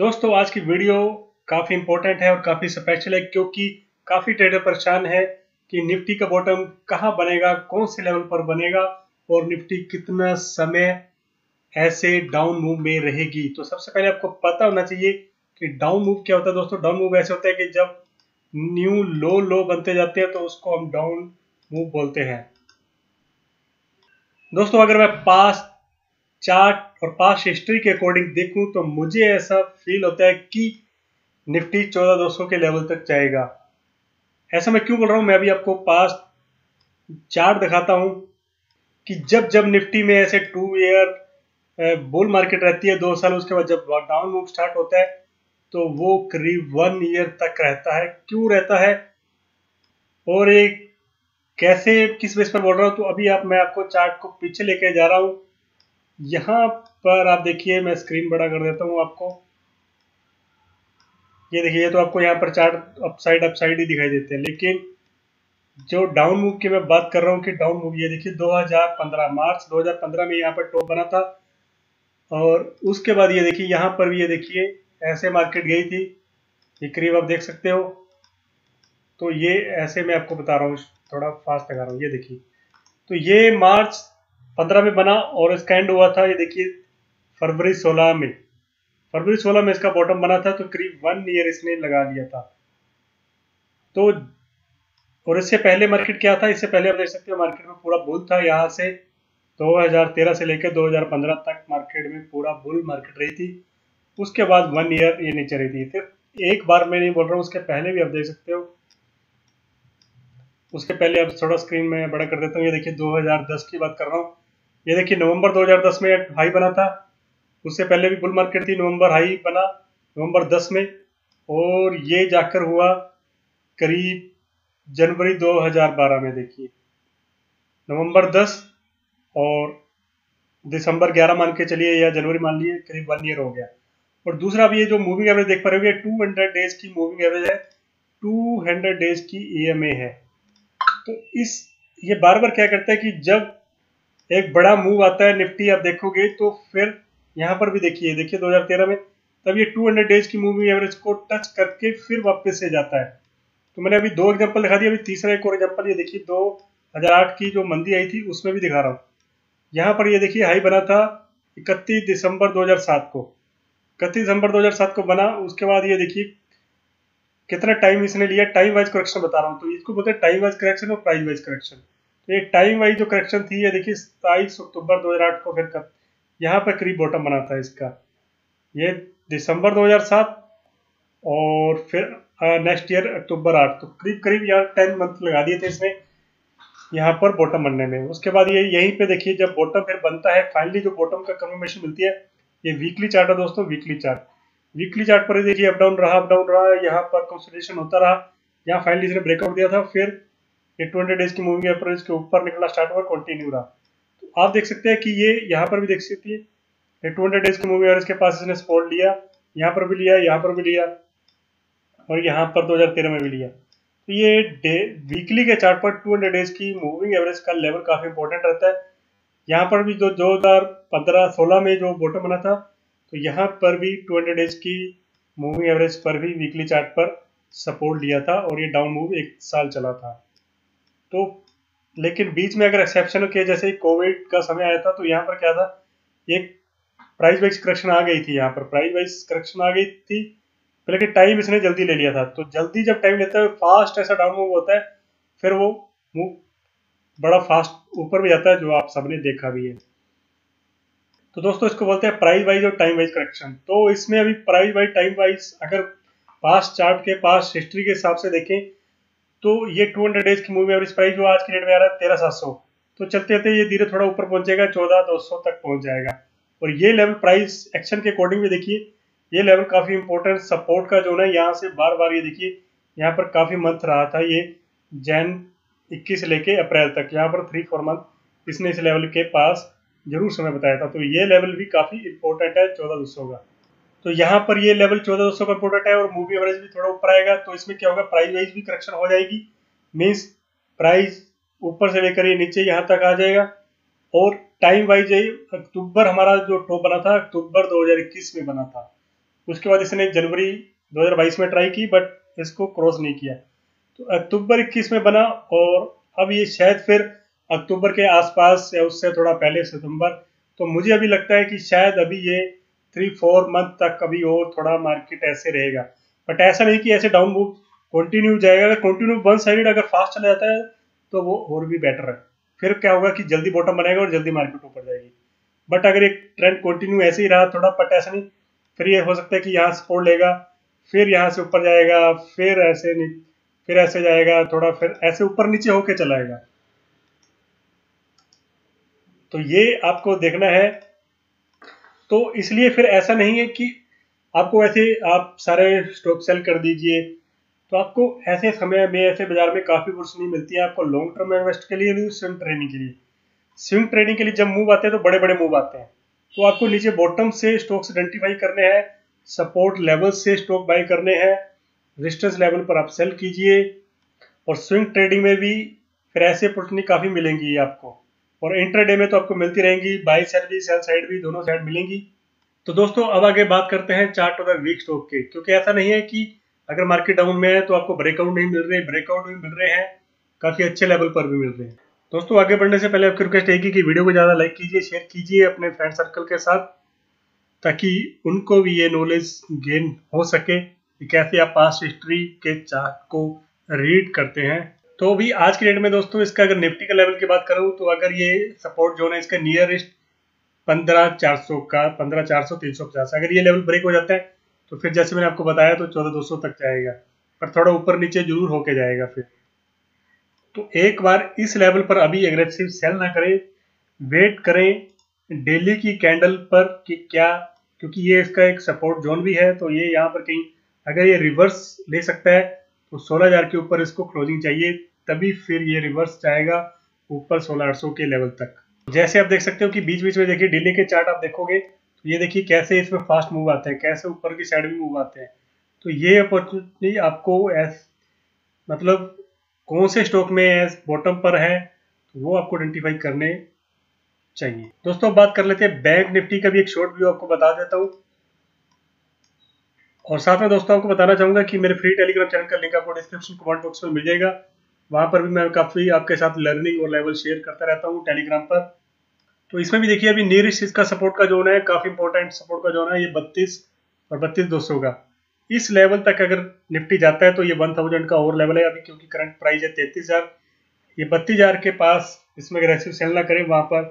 दोस्तों आज की वीडियो काफ़ी इंपॉर्टेंट है और काफ़ी स्पेशल है क्योंकि काफ़ी ट्रेडर परेशान है कि निफ्टी का बॉटम कहाँ बनेगा, कौन से लेवल पर बनेगा और निफ्टी कितना समय ऐसे डाउन मूव में रहेगी। तो सबसे पहले आपको पता होना चाहिए कि डाउन मूव क्या होता है। दोस्तों डाउन मूव ऐसे होता है कि जब न्यू लो बनते जाते हैं तो उसको हम डाउन मूव बोलते हैं। दोस्तों अगर मैं पास चार्ट और पास हिस्ट्री के अकॉर्डिंग देखूं तो मुझे ऐसा फील होता है कि निफ्टी 14,200 के लेवल तक जाएगा। ऐसा मैं क्यों बोल रहा हूं, मैं अभी आपको पास चार्ट दिखाता हूं कि जब जब निफ्टी में ऐसे 2 ईयर बुल मार्केट रहती है, 2 साल, उसके बाद जब डाउन मूव स्टार्ट होता है तो वो करीब 1 ईयर तक रहता है। क्यों रहता है और ये कैसे किस बेस पर बोल रहा हूँ, तो अभी मैं आपको चार्ट को पीछे लेके जा रहा हूँ। यहाँ पर आप देखिए, मैं स्क्रीन बड़ा कर देता हूँ आपको, ये देखिए। तो आपको यहाँ पर चार्ट अपसाइड ही दिखाई देते हैं, लेकिन जो डाउन मूव की मैं बात कर रहा हूँ कि डाउन मूव, ये देखिए 2015 मार्च 2015 में यहाँ पर टॉप बना था और उसके बाद ये देखिए यहाँ पर भी, ये देखिए ऐसे मार्केट गई थी, ये करीब आप देख सकते हो। तो ये ऐसे मैं आपको बता रहा हूँ, थोड़ा फास्ट लगा रहा हूँ, ये देखिए। तो ये मार्च 15 में बना और इसका एंड हुआ था, ये देखिए, फरवरी 16 में। फरवरी 16 में इसका बॉटम बना था, तो करीब 1 ईयर इसने लगा लिया था। तो और इससे पहले मार्केट क्या था, इससे पहले आप देख सकते हो मार्केट में पूरा बुल था। यहाँ से 2013 से लेकर 2015 तक मार्केट में पूरा बुल मार्केट रही थी। उसके बाद 1 ईयर ये नीचे रही थी। फिर एक बार मैं नहीं बोल रहा हूँ, उसके पहले भी आप देख सकते हो। उसके पहले आप थोड़ा स्क्रीन में बड़ा कर देता हूँ, ये देखिए 2010 की बात कर रहा हूँ। ये देखिए नवंबर 2010 में हाई बना था, उससे पहले भी बुल मार्केट थी। नवंबर हाई बना नवंबर 10 में और ये जाकर हुआ करीब जनवरी 2012 में। देखिए नवंबर 10 और दिसंबर 11 मान के चलिए या जनवरी मान लीजिए, करीब 1 ईयर हो गया। और दूसरा आप ये जो मूविंग एवरेज देख पा रहे हो, ये 200 डेज की मूविंग एवरेज है, 200 डेज की EMA है। तो ये बार बार क्या करता है कि जब एक बड़ा मूव आता है निफ्टी, आप देखोगे तो फिर यहाँ पर भी देखिए 2013 में, तब ये 200 डेज की मूविंग एवरेज को टच करके फिर वापस से जाता है। तो मैंने अभी 2 एग्जांपल दिखा दिया, अभी तीसरा एक और एग्जांपल, ये देखिए 2008 की जो मंदी आई थी उसमें भी दिखा रहा हूँ। यहाँ पर ये देखिए हाई बना था 31 दिसंबर 2007 को, 31 दिसंबर 2007 को बना। उसके बाद ये देखिए कितना टाइम इसने लिया, टाइम वाइज करेक्शन बता रहा हूँ। तो इसको बोलते हैं टाइम वाइज करेक्शन और प्राइस वाइज करेक्शन। तो ये टाइम वाइज जो करेक्शन थी, ये देखिए 27 अक्टूबर 2008 को फिर यहाँ पर करीब बॉटम बना था इसका, ये दिसंबर 2007 और फिर नेक्स्ट ईयर अक्टूबर 8, तो करीब यहाँ 10 मंथ लगा दिए थे इसने यहाँ पर बॉटम बनने में। उसके बाद ये यहीं पर देखिए जब बॉटम फिर बनता है, फाइनली जो बॉटम का कंफर्मेशन मिलती है, ये वीकली चार्ट है दोस्तों, वीकली चार्ट पर देखिए अप डाउन रहा, यहाँ पर कंसोलिडेशन होता रहा, यहाँ फाइनली इसने ब्रेकआउट दिया था, फिर 200 डेज की मूविंग एवरेज के ऊपर निकला स्टार्ट हुआ, कंटिन्यू रहा। तो आप देख सकते हैं कि ये यहाँ पर भी देख सकती है 200 डेज की मूविंग एवरेज के पास इसने स्पॉट लिया, यहाँ पर भी लिया, यहाँ पर भी लिया और यहाँ पर 2013 में भी लिया। तो ये वीकली के चार्ट पर 200 डेज की मूविंग एवरेज का लेवल काफ़ी इंपॉर्टेंट रहता है। यहाँ पर भी 2015-16 में जो बॉटम बना था, तो यहाँ पर भी 200 डेज की मूविंग एवरेज पर भी वीकली चार्ट पर सपोर्ट लिया था और ये डाउन मूव 1 साल चला था। तो लेकिन बीच में अगर एक्सेप्शन के जैसे कोविड का समय आया था, तो यहाँ पर क्या था, एक प्राइस वाइज करेक्शन आ गई थी, यहाँ पर प्राइस वाइज करेक्शन आ गई थी, लेकिन टाइम इसने जल्दी ले लिया था। तो जल्दी जब टाइम लेता है, फास्ट ऐसा डाउन मूव होता है, फिर वो मूव बड़ा फास्ट ऊपर भी जाता है, जो आप सबने देखा भी है। तो दोस्तों इसको बोलते हैं प्राइस वाइज और टाइम वाइज करेक्शन। तो इसमें अभी प्राइस वाइज टाइम वाइज अगर पास चार्ट के पास हिस्ट्री के हिसाब से देखें तो ये 200 डेज की मूविंग एवरेज प्राइस जो आज के डेट में आ रहा है 13,700, तो चलते चलते ये धीरे थोड़ा ऊपर पहुंचेगा, 14,200 तक पहुंच जाएगा। और ये लेवल प्राइस एक्शन के अकॉर्डिंग भी देखिए, ये लेवल काफ़ी इंपॉर्टेंट सपोर्ट का जोन है। यहाँ से बार बार ये देखिए यहाँ पर काफ़ी मंथ रहा था, ये जनवरी 21 से लेकर अप्रैल तक, यहाँ पर 3-4 मंथ इसने इस लेवल के पास जरूर समय बताया था। तो ये लेवल भी काफ़ी इंपॉर्टेंट है 14,200 का। तो यहाँ पर ये लेवल 14,200 का इंपॉर्टेंट है और मूवी एवरेज भी थोड़ा ऊपर आएगा। तो इसमें क्या होगा, प्राइस वाइज भी करेक्शन हो जाएगी, मीन्स प्राइस ऊपर से लेकर ये नीचे यहाँ तक आ जाएगा। और टाइम वाइज अक्टूबर हमारा जो टॉप बना था अक्टूबर 2021 में बना था, उसके बाद इसने जनवरी 2022 में ट्राई की बट इसको क्रॉस नहीं किया, तो अक्टूबर 21 में बना और अब ये शायद फिर अक्टूबर के आसपास या उससे थोड़ा पहले सितंबर, तो मुझे अभी लगता है कि शायद अभी ये 3-4 मंथ तक अभी और थोड़ा मार्केट ऐसे रहेगा। बट ऐसा नहीं कि ऐसे डाउन मूव कंटिन्यू जाएगा, अगर कंटिन्यू वन साइडेड अगर फास्ट चला जाता है तो वो और भी बेटर है, फिर क्या होगा कि जल्दी बॉटम बनाएगा और जल्दी मार्केट ऊपर जाएगी। बट अगर एक ट्रेंड कंटिन्यू ऐसे ही रहा थोड़ा, बट ऐसा नहीं, फिर ये हो सकता है कि यहाँ सपोर्ट लेगा फिर यहाँ से ऊपर जाएगा फिर ऐसे जाएगा थोड़ा, फिर ऐसे ऊपर नीचे होके चलाएगा। तो ये आपको देखना है। तो इसलिए फिर ऐसा नहीं है कि आपको ऐसे आप सारे स्टॉक सेल कर दीजिए, तो आपको ऐसे समय में ऐसे बाजार में काफ़ी अपॉर्चुनिटी मिलती है आपको लॉन्ग टर्म इन्वेस्ट के लिए भी, स्विंग ट्रेडिंग के लिए। स्विंग ट्रेडिंग के लिए जब मूव आते हैं तो बड़े बड़े मूव आते हैं, तो आपको नीचे बॉटम से स्टॉक्स आइडेंटिफाई करने हैं, सपोर्ट लेवल से स्टॉक बाय करने हैं, रेजिस्टेंस लेवल पर आप सेल कीजिए। और स्विंग ट्रेडिंग में भी फिर ऐसे अपॉर्चुनिटी काफ़ी मिलेंगी आपको, और इंट्राडे में तो आपको मिलती रहेंगी, बाय साइड भी सेल साइड भी दोनों साइड मिलेंगी। तो दोस्तों अब आगे बात करते हैं chart of the week stock के, क्योंकि ऐसा नहीं है कि अगर मार्केट डाउन में है तो आपको ब्रेकआउट नहीं मिल रहे, ब्रेकआउट भी मिल रहे हैं, काफ़ी अच्छे लेवल पर भी मिल रहे हैं। दोस्तों आगे बढ़ने से पहले आपकी रिक्वेस्ट है कि वीडियो को ज़्यादा लाइक कीजिए, शेयर कीजिए अपने फ्रेंड सर्कल के साथ, ताकि उनको भी ये नॉलेज गेन हो सके कि कैसे आप पास्ट हिस्ट्री के चार्ट को रीड करते हैं। तो अभी आज के डेट में दोस्तों इसका अगर निफ्टी का लेवल की बात करूँ तो अगर ये सपोर्ट जोन है इसका नियरेस्ट 15,400 का, 15,400-350, अगर ये लेवल ब्रेक हो जाता है तो फिर जैसे मैंने आपको बताया तो 14,200 तक जाएगा, पर थोड़ा ऊपर नीचे जरूर होके जाएगा फिर। तो एक बार इस लेवल पर अभी एग्रेसिव सेल ना करें, वेट करें डेली की कैंडल पर कि क्या, क्योंकि ये इसका एक सपोर्ट जोन भी है, तो ये यहाँ पर कहीं अगर ये रिवर्स ले सकता है तो 16,000 के ऊपर इसको क्लोजिंग चाहिए, तभी फिर ये रिवर्स जाएगा ऊपर 16,800 के लेवल तक। जैसे आप देख सकते हो कि बीच बीच में देखिए डेली के चार्ट आप देखोगे तो ये देखिए कैसे इसमें फास्ट मूव आते हैं, कैसे ऊपर की साइड भी मूव आते हैं। तो ये अपॉर्चुनिटी आपको मतलब कौन से स्टॉक में बॉटम पर है तो वो आपको आइडेंटिफाई करने चाहिए। दोस्तों बात कर लेते हैं बैंक निफ्टी का भी, एक शॉर्ट व्यू आपको बता देता हूँ। और साथ में दोस्तों आपको बताना चाहूँगा कि मेरे फ्री टेलीग्राम चैनल का लिंक आपको डिस्क्रिप्शन कमेंट बॉक्स में मिल जाएगा, वहाँ पर भी मैं काफ़ी आपके साथ लर्निंग और लेवल शेयर करता रहता हूँ टेलीग्राम पर। तो इसमें भी देखिए अभी नियरेस्ट इसका सपोर्ट का जोन है, काफ़ी इंपॉर्टेंट सपोर्ट का जोन है, ये 32,200 का। इस लेवल तक अगर निफ्टी जाता है तो ये 1,000 का और लेवल है अभी, क्योंकि करंट प्राइस है 33,000, ये 32,000 के पास इसमें एग्रेसिव सेल ना करें। वहाँ पर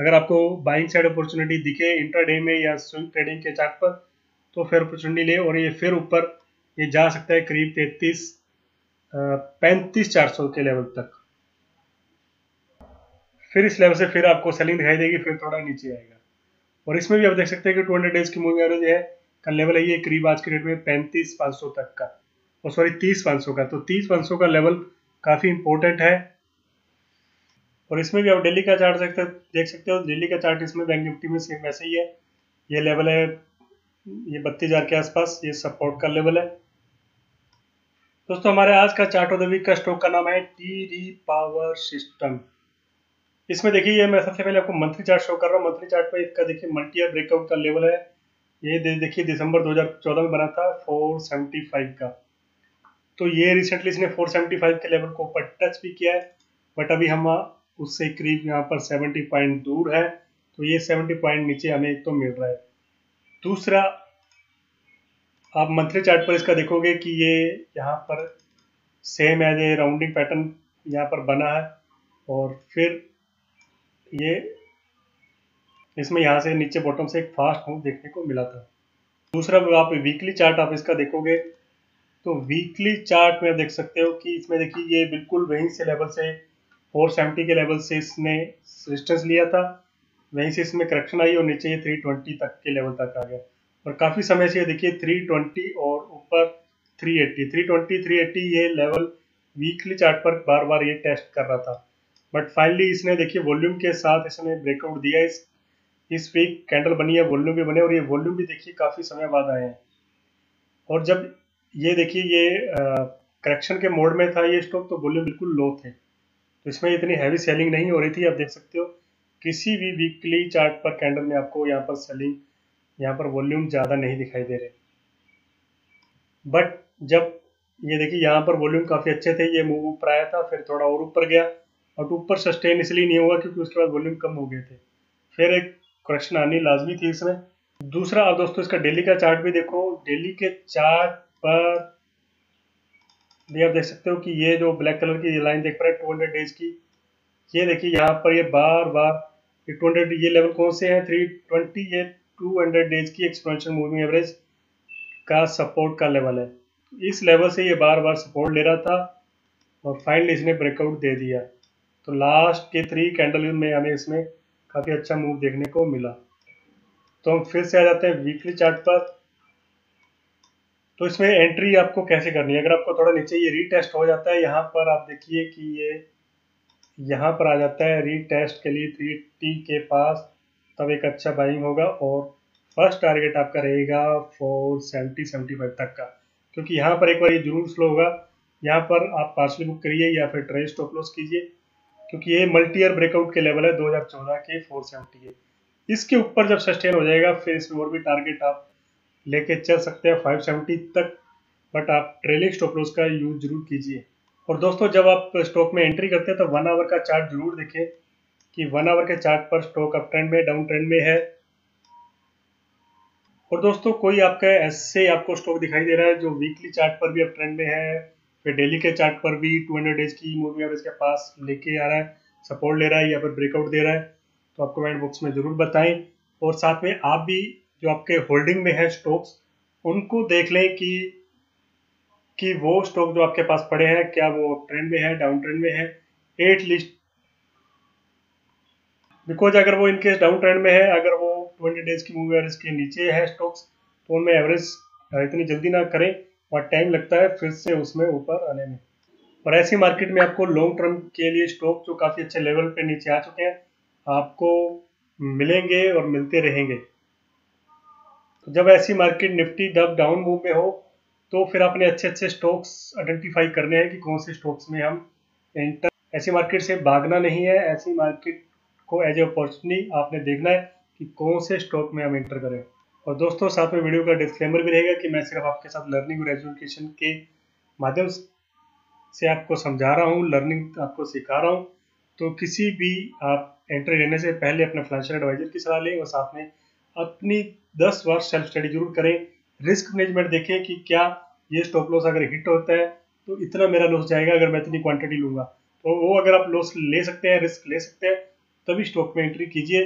अगर आपको बाइंग साइड अपॉर्चुनिटी दिखे इंट्राडे में या स्विंग ट्रेडिंग के चार्ट पर तो फिर अपॉर्चुनिटी ले, और ये फिर ऊपर ये जा सकता है करीब 35,400 के लेवल तक, फिर इस लेवल से फिर आपको सेलिंग दिखाई देगी, फिर थोड़ा नीचे आएगा। और इसमें भी आप देख सकते हैं कि 200 डेज की मूविंग एवरेज है का लेवल है ये करीब आज के डेट में 35,500 तक का, और सॉरी 30,500 का। तो 30,500 का लेवल काफ़ी इंपॉर्टेंट है। और इसमें भी आप डेली का चार्ट देख सकते हो, डेली का चार्ट इसमें बैंक निफ्टी में सेम वैसे ही है, ये लेवल है ये 32,000 के आसपास, ये सपोर्ट का लेवल है। दोस्तों हमारे आज का चार्ट ऑफ द वीक का स्टॉक का नाम है टीडी पावर सिस्टम। इसमें देखिए ये मैं सबसे पहले आपको मंथली चार्ट शो कर रहा हूँ, मंथली चार्ट पर इसका देखिए मल्टी ईयर ब्रेकआउट का लेवल है, ये देखिए दिसंबर 2014 में बना था 475 का। तो ये रिसेंटली इसने 475 के लेवल को ऊपर टच भी किया है, बट अभी हम उससे करीब यहाँ पर 70 पॉइंट दूर है, तो ये 70 पॉइंट नीचे हमें तो मिल रहा है। दूसरा आप मंथली चार्ट पर इसका देखोगे कि ये यहाँ पर same as a rounding pattern यहाँ पर बना है, और फिर ये इसमें यहाँ से नीचे बॉटम से एक फास्ट मूव देखने को मिला था। दूसरा आप वीकली चार्ट आप इसका देखोगे तो वीकली चार्ट में आप देख सकते हो कि इसमें देखिए ये बिल्कुल वहीं से लेवल से 470 के लेवल से इसने रेजिस्टेंस लिया था, वहीं से इसमें करेक्शन आई और नीचे ये 320 तक के लेवल तक आ गया। और काफ़ी समय से ये देखिए 320 और ऊपर 380, 320, 380 ये लेवल वीकली चार्ट पर बार बार ये टेस्ट कर रहा था, बट फाइनली इसने देखिए वॉल्यूम के साथ इसने ब्रेकआउट दिया। इस वीक कैंडल बनी है, वॉल्यूम भी बने, और ये वॉल्यूम भी देखिए काफ़ी समय बाद आए हैं। और जब ये देखिए ये करेक्शन के मोड में था ये स्टॉक तो वॉल्यूम बिल्कुल लो थे, तो इसमें इतनी हैवी सेलिंग नहीं हो रही थी। आप देख सकते हो किसी भी वीकली चार्ट पर कैंडल में आपको यहाँ पर सेलिंग, यहाँ पर वॉल्यूम ज़्यादा नहीं दिखाई दे रहे। बट जब ये देखिए यहाँ पर वॉल्यूम काफ़ी अच्छे थे, ये मूव ऊपर आया था, फिर थोड़ा और ऊपर गया, और ऊपर सस्टेन इसलिए नहीं हुआ क्योंकि उसके बाद वॉल्यूम कम हो गए थे, फिर एक करेक्शन आनी लाजमी थी इसमें। दूसरा आप दोस्तों इसका डेली का चार्ट भी देखो, डेली के चार्ट पर भी आप देख सकते हो कि ये जो ब्लैक कलर की लाइन देख पा रहे 200 डेज की, ये देखिए यहाँ पर ये बार बार 200, ये लेवल कौन से हैं 320, ये 200 डेज की एक्सपोनेंशियल मूविंग एवरेज का सपोर्ट का लेवल है। इस लेवल से ये बार बार सपोर्ट ले रहा था और फाइनली इसने ब्रेकआउट दे दिया, तो लास्ट के 3 कैंडल में हमें इसमें काफ़ी अच्छा मूव देखने को मिला। तो हम फिर से आ जाते हैं वीकली चार्ट पर। तो इसमें एंट्री आपको कैसे करनी है, अगर आपको थोड़ा नीचे ये रीटेस्ट हो जाता है, यहाँ पर आप देखिए कि ये यहाँ पर आ जाता है रीटेस्ट के लिए 3T के पास, तब एक अच्छा बाइंग होगा और फर्स्ट टारगेट आपका रहेगा 470-75 तक का, क्योंकि यहाँ पर एक बार ये जरूर स्लो होगा। यहाँ पर आप पार्सली बुक करिए या फिर ट्रेल स्टॉप लॉस कीजिए, क्योंकि ये मल्टी ईयर ब्रेकआउट के लेवल है 2014 के 470 के। इसके ऊपर जब सस्टेन हो जाएगा फिर इसमें और भी टारगेट आप लेके चल सकते हैं 570 तक, बट आप ट्रेलिंग स्टॉप लॉस का यूज जरूर कीजिए। और दोस्तों जब आप स्टॉक में एंट्री करते हैं तो 1 आवर का चार्ट जरूर देखें कि 1 आवर के चार्ट पर स्टॉक अप ट्रेंड में, डाउन ट्रेंड में है। और दोस्तों कोई आपका ऐसे आपको स्टॉक दिखाई दे रहा है जो वीकली चार्ट पर भी अप ट्रेंड में है, फिर डेली के चार्ट पर भी 200 डेज की मूविंग एवरेज के पास लेके आ रहा है, सपोर्ट ले रहा है या फिर ब्रेकआउट दे रहा है, तो आप कमेंट बॉक्स में ज़रूर बताएं। और साथ में आप भी जो आपके होल्डिंग में है स्टॉक्स उनको देख लें कि वो स्टॉक जो आपके पास पड़े हैं क्या वो अप ट्रेंड में है, डाउन ट्रेंड में है, एट लिस्ट, बिकॉज अगर वो इनकेस डाउन ट्रेंड में है, अगर वो 200 डेज की मूविंग एवरेज के नीचे है स्टॉक्स, तो उनमें एवरेज इतनी जल्दी ना करें और टाइम लगता है फिर से उसमें ऊपर आने में। और ऐसी मार्केट में आपको लॉन्ग टर्म के लिए स्टॉक जो काफ़ी अच्छे लेवल पे नीचे आ चुके हैं आपको मिलेंगे और मिलते रहेंगे। तो जब ऐसी मार्केट निफ्टी डब डाउन मूव में हो तो फिर आपने अच्छे अच्छे स्टॉक्स आइडेंटिफाई करने हैं कि कौन से स्टॉक्स में हम एंटर, ऐसी मार्केट से भागना नहीं है, ऐसी मार्केट को एज ए अपॉर्चुनिटी आपने देखना है कि कौन से स्टॉक में हम एंटर करें। और दोस्तों साथ में वीडियो का डिस्क्लेमर भी रहेगा कि मैं सिर्फ आपके साथ लर्निंग और एजुकेशन के माध्यम से आपको समझा रहा हूँ, लर्निंग आपको सिखा रहा हूँ, तो किसी भी आप एंट्री लेने से पहले अपने फाइनेंशियल एडवाइजर की सलाह लें और साथ में अपनी 10 बार सेल्फ स्टडी जरूर करें। रिस्क मैनेजमेंट देखें कि क्या ये स्टॉप लॉस अगर हिट होता है तो इतना मेरा लॉस जाएगा अगर मैं इतनी क्वान्टिटी लूँगा, तो वो अगर आप लॉस ले सकते हैं, रिस्क ले सकते हैं, तभी स्टॉक में एंट्री कीजिए,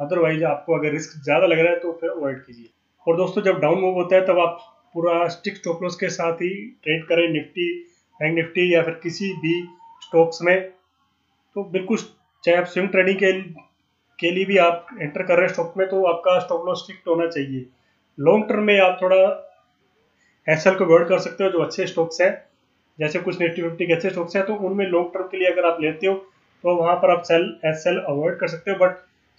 अदरवाइज आपको अगर रिस्क ज़्यादा लग रहा है तो फिर अवॉइड कीजिए। और दोस्तों जब डाउन मूव होता है तब आप पूरा स्टिक स्टॉप लॉस के साथ ही ट्रेड करें, निफ्टी, बैंक निफ्टी या फिर किसी भी स्टॉक्स में। तो बिल्कुल चाहे आप स्विंग ट्रेडिंग के लिए भी आप एंटर कर रहे हैं स्टॉक में, तो आपका स्टॉप लॉस फिक्स होना चाहिए। लॉन्ग टर्म में आप थोड़ा एसएल को अवॉइड कर सकते हो, जो अच्छे स्टॉक्स हैं जैसे कुछ निफ्टी 50 के अच्छे स्टॉक्स हैं तो उनमें लॉन्ग टर्म के लिए अगर आप लेते हो तो वहाँ पर आप सेल एसएल अवॉइड कर सकते हो, बट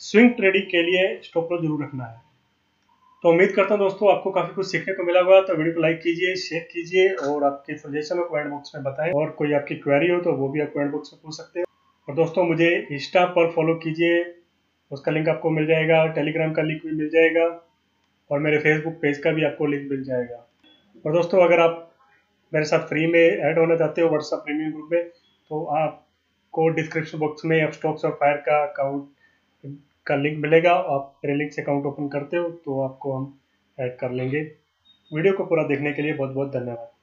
स्विंग ट्रेडिंग के लिए स्टॉप लॉस जरूर रखना है। तो उम्मीद करता हूँ दोस्तों आपको काफ़ी कुछ सीखने को मिला होगा, तो वीडियो को लाइक कीजिए, शेयर कीजिए और आपके सजेशन और कमेंट बॉक्स में बताएं, और कोई आपकी क्वेरी हो तो वो भी आप कमेंट बॉक्स में पूछ सकते हो। और दोस्तों मुझे इंस्टा पर फॉलो कीजिए, उसका लिंक आपको मिल जाएगा, टेलीग्राम का लिंक भी मिल जाएगा और मेरे फेसबुक पेज का भी आपको लिंक मिल जाएगा। और दोस्तों अगर आप मेरे साथ फ्री में ऐड होना चाहते हो व्हाट्सएप प्रीमियम ग्रुप में, तो आपको डिस्क्रिप्शन बॉक्स में अपस्टॉक्स और फायर का अकाउंट का लिंक मिलेगा, आप मेरे लिंक से अकाउंट ओपन करते हो तो आपको हम ऐड कर लेंगे। वीडियो को पूरा देखने के लिए बहुत बहुत धन्यवाद।